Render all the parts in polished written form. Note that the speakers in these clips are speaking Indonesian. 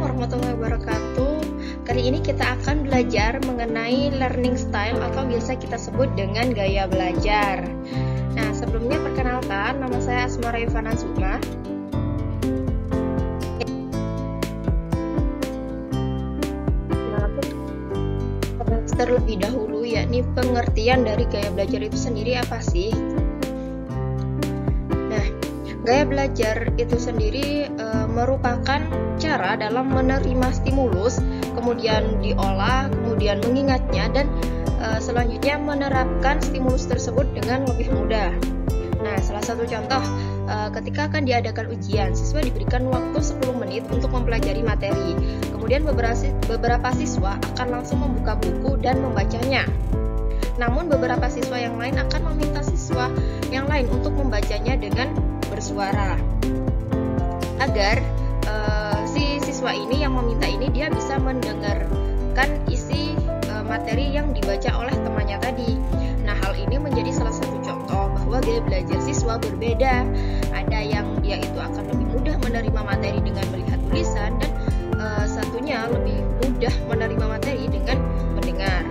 Assalamualaikum warahmatullahi wabarakatuh. Kali ini kita akan belajar mengenai learning style atau biasa kita sebut dengan gaya belajar. Nah, sebelumnya perkenalkan, nama saya Asma Rayfanna. Terlebih dahulu yakni pengertian dari gaya belajar itu sendiri apa sih? Gaya belajar itu sendiri merupakan cara dalam menerima stimulus, kemudian diolah, kemudian mengingatnya, dan selanjutnya menerapkan stimulus tersebut dengan lebih mudah. Nah, salah satu contoh, ketika akan diadakan ujian, siswa diberikan waktu 10 menit untuk mempelajari materi. Kemudian beberapa siswa akan langsung membuka buku dan membacanya. Namun beberapa siswa yang lain akan meminta siswa yang lain untuk membacanya dengan bersuara, agar si siswa ini yang meminta ini dia bisa mendengarkan isi materi yang dibaca oleh temannya tadi. Nah, hal ini menjadi salah satu contoh bahwa gaya belajar siswa berbeda. Ada yang dia itu akan lebih mudah menerima materi dengan melihat tulisan, dan satunya lebih mudah menerima materi dengan mendengar.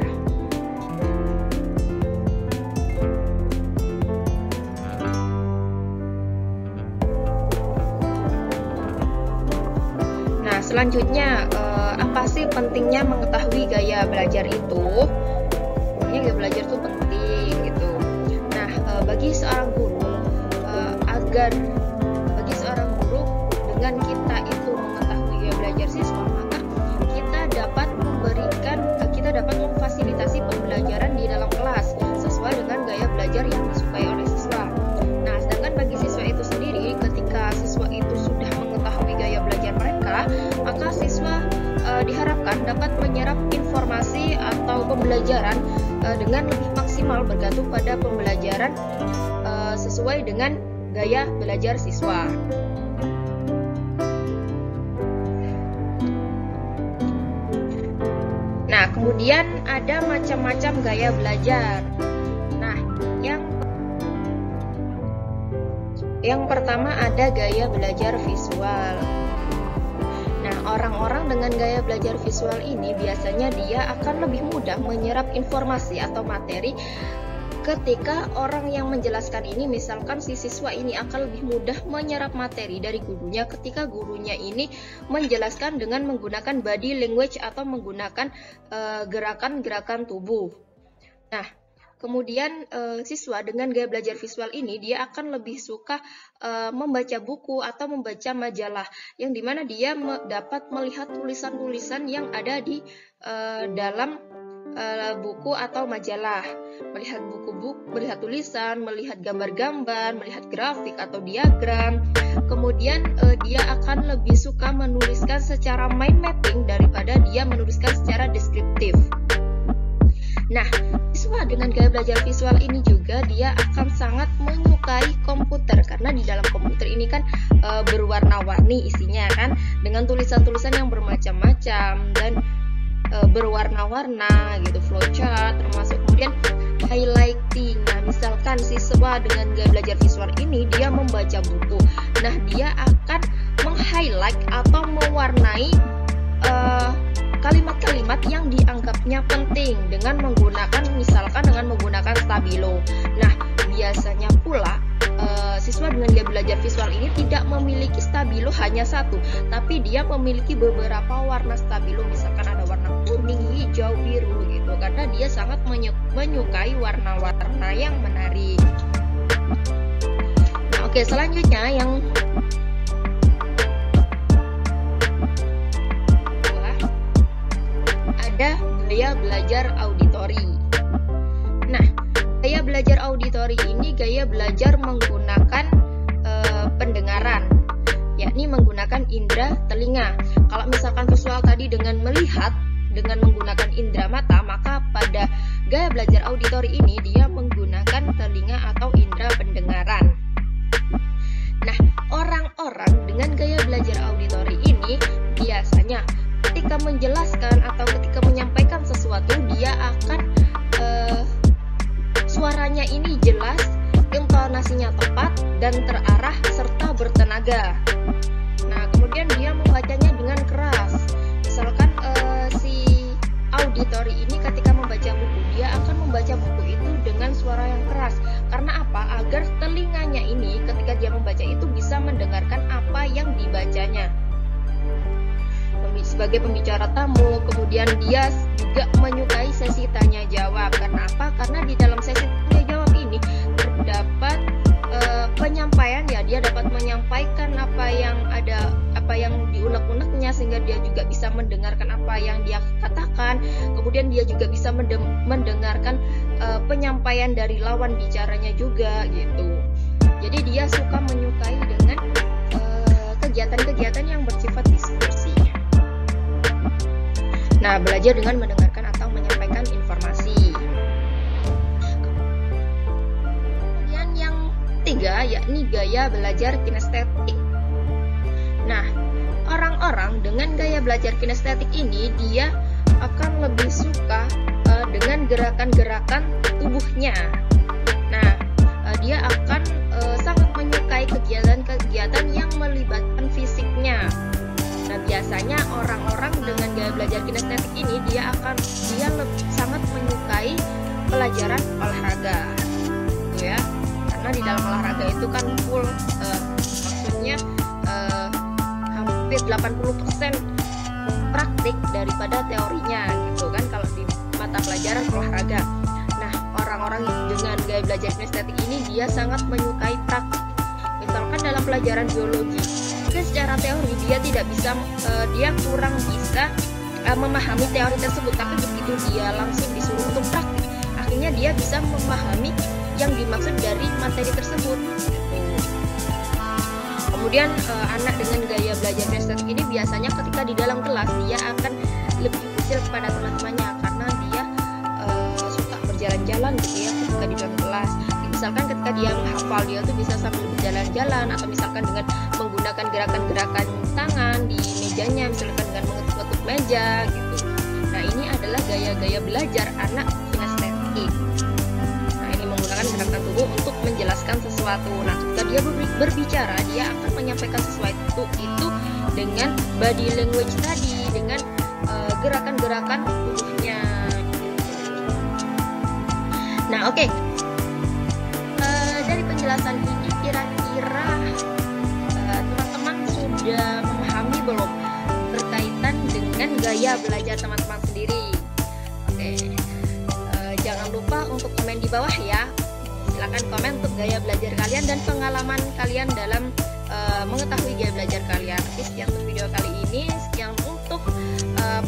Selanjutnya, apa sih pentingnya mengetahui gaya belajar itu? Gaya belajar itu penting gitu. Nah, bagi seorang guru dengan kita itu mengetahui gaya belajar siswa, maka kita dapat memfasilitasi pembelajaran di dalam kelas sesuai dengan gaya belajar yang disukai oleh siswa. Nah, sedangkan bagi siswa itu sendiri, ketika siswa itu sudah mengetahui gaya belajar mereka, maka siswa diharapkan dapat menyerap informasi atau pembelajaran dengan lebih maksimal bergantung pada pembelajaran sesuai dengan gaya belajar siswa. Nah, kemudian ada macam-macam gaya belajar. Nah, yang pertama ada gaya belajar visual. Orang-orang dengan gaya belajar visual ini biasanya dia akan lebih mudah menyerap informasi atau materi ketika orang yang menjelaskan ini, misalkan si siswa ini akan lebih mudah menyerap materi dari gurunya ketika gurunya ini menjelaskan dengan menggunakan body language atau menggunakan gerakan-gerakan tubuh. Nah, kemudian siswa dengan gaya belajar visual ini dia akan lebih suka membaca buku atau membaca majalah, yang dimana dia dapat melihat tulisan-tulisan yang ada di dalam buku atau majalah. Melihat buku-buku, melihat tulisan, melihat gambar-gambar, melihat grafik atau diagram. Kemudian dia akan lebih suka menuliskan secara mind mapping daripada dia menuliskan secara deskriptif. Nah, siswa dengan gaya belajar visual ini juga dia akan sangat menyukai komputer, karena di dalam komputer ini kan berwarna-warni isinya kan, dengan tulisan-tulisan yang bermacam-macam dan berwarna-warna gitu, flowchart termasuk, kemudian highlighting. Nah, misalkan siswa dengan gaya belajar visual ini dia membaca buku, nah dia akan meng-highlight atau mewarnai kalimat-kalimat yang dianggapnya penting dengan menggunakan, misalkan dengan menggunakan stabilo. Nah, biasanya pula siswa dengan gaya belajar visual ini tidak memiliki stabilo hanya satu, tapi dia memiliki beberapa warna stabilo, misalkan ada warna kuning, hijau, biru gitu, karena dia sangat menyukai warna-warna yang menarik. Nah, oke, selanjutnya yang gaya belajar auditori. Nah, gaya belajar auditori ini gaya belajar menggunakan pendengaran, yakni menggunakan indera telinga. Kalau misalkan visual tadi dengan melihat, dengan menggunakan indera mata, maka pada gaya belajar auditori ini dia menggunakan telinga atau indera pendengaran. Nah, orang-orang dengan gaya belajar auditori ini biasanya ketika menjelaskan atau ketika menyampaikan sesuatu, dia akan suaranya ini jelas, intonasinya tepat dan terarah serta bertenaga. Nah, kemudian dia membacanya dengan keras. yang membaca itu bisa mendengarkan apa yang dibacanya. Sebagai pembicara tamu, kemudian dia juga menyukai sesi tanya jawab. Kenapa? Karena di dalam sesi tanya jawab ini terdapat penyampaian, ya dia dapat menyampaikan apa yang diunek-uneknya, sehingga dia juga bisa mendengarkan apa yang dia katakan. Kemudian dia juga bisa mendengarkan penyampaian dari lawan bicaranya juga gitu. Jadi dia suka menyukai dengan kegiatan-kegiatan yang bersifat diskusi. Nah, belajar dengan mendengarkan atau menyampaikan informasi. Kemudian yang ketiga yakni gaya belajar kinestetik. Nah, orang-orang dengan gaya belajar kinestetik ini dia akan lebih suka dengan gerakan-gerakan tubuhnya. Nah, dia akan sangat menyukai kegiatan-kegiatan yang melibatkan fisiknya. Nah, biasanya orang-orang dengan gaya belajar kinestetik ini dia sangat menyukai pelajaran olahraga, ya. Karena di dalam olahraga itu kan full, maksudnya 80% praktik daripada teorinya gitu kan kalau di mata pelajaran olahraga. Nah, orang-orang dengan gaya belajar kinestetik ini dia sangat menyukai praktik. Misalkan dalam pelajaran biologi, mungkin secara teori dia kurang bisa memahami teori tersebut, tapi begitu dia langsung disuruh untuk praktik, akhirnya dia bisa memahami yang dimaksud dari materi tersebut. Kemudian anak dengan gaya belajar kinestetik ini biasanya ketika di dalam kelas dia akan lebih kecil kepada teman-temannya, karena dia suka berjalan-jalan gitu ya ketika di dalam kelas. Misalkan ketika dia menghafal, dia tuh bisa sambil berjalan-jalan, atau misalkan dengan menggunakan gerakan-gerakan tangan di mejanya, misalkan dengan mengetuk-ngetuk meja gitu. Nah, ini adalah gaya-gaya belajar anak kinestetik. Nah, ini menggunakan gerakan tubuh untuk menjelaskan sesuatu. Nah, dia berbicara, dia akan menyampaikan sesuatu itu dengan body language tadi, dengan gerakan-gerakan tubuhnya. Nah, oke. Dari penjelasan ini kira-kira teman-teman sudah memahami belum berkaitan dengan gaya belajar teman-teman sendiri? Oke. Jangan lupa untuk komen di bawah ya. Silahkan komen untuk gaya belajar kalian dan pengalaman kalian dalam mengetahui gaya belajar kalian. Oke, sekian untuk video kali ini, sekian untuk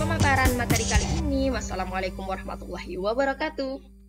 pemaparan materi kali ini. Wassalamualaikum warahmatullahi wabarakatuh.